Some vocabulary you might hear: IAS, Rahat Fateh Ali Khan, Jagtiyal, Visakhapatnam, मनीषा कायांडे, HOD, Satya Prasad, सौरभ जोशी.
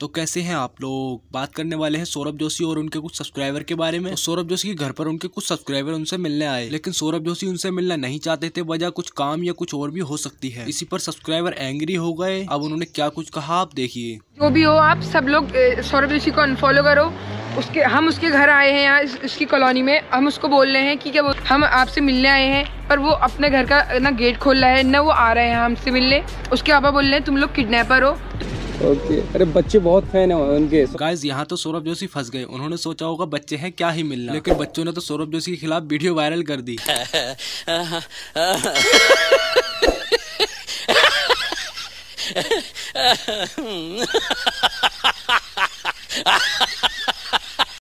तो कैसे हैं आप लोग। बात करने वाले हैं सौरभ जोशी और उनके कुछ सब्सक्राइबर के बारे में। तो सौरभ जोशी के घर पर उनके कुछ सब्सक्राइबर उनसे मिलने आए, लेकिन सौरभ जोशी उनसे मिलना नहीं चाहते थे। वजह कुछ काम या कुछ और भी हो सकती है। इसी पर सब्सक्राइबर एंग्री हो गए। अब उन्होंने क्या कुछ कहा आप देखिए। जो भी हो, आप सब लोग सौरभ जोशी को अनफॉलो करो। उसके हम उसके घर आए हैं, यहाँ इसकी कॉलोनी में। हम उसको बोल रहे हैं कि क्या हम आपसे मिलने आए हैं, पर वो अपने घर का ना गेट खोल रहा है ना वो आ रहे हैं हमसे मिलने। उसके पापा बोल रहे हैं तुम लोग किडनैपर हो। अरे बच्चे बहुत फैन है उनके। गाइस यहाँ तो सौरभ जोशी फंस गए। उन्होंने सोचा होगा बच्चे हैं क्या ही मिलना, लेकिन बच्चों ने तो सौरभ जोशी के खिलाफ वीडियो वायरल कर दी।